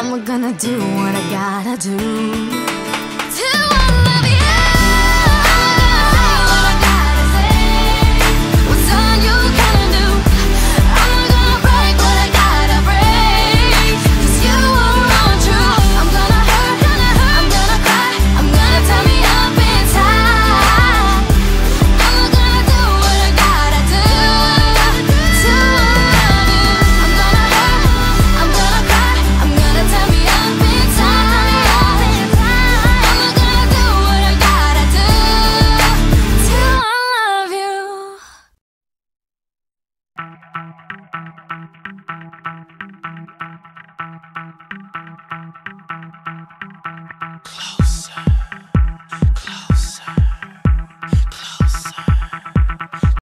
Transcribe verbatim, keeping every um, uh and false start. I'm gonna do what I gotta do. Thank you.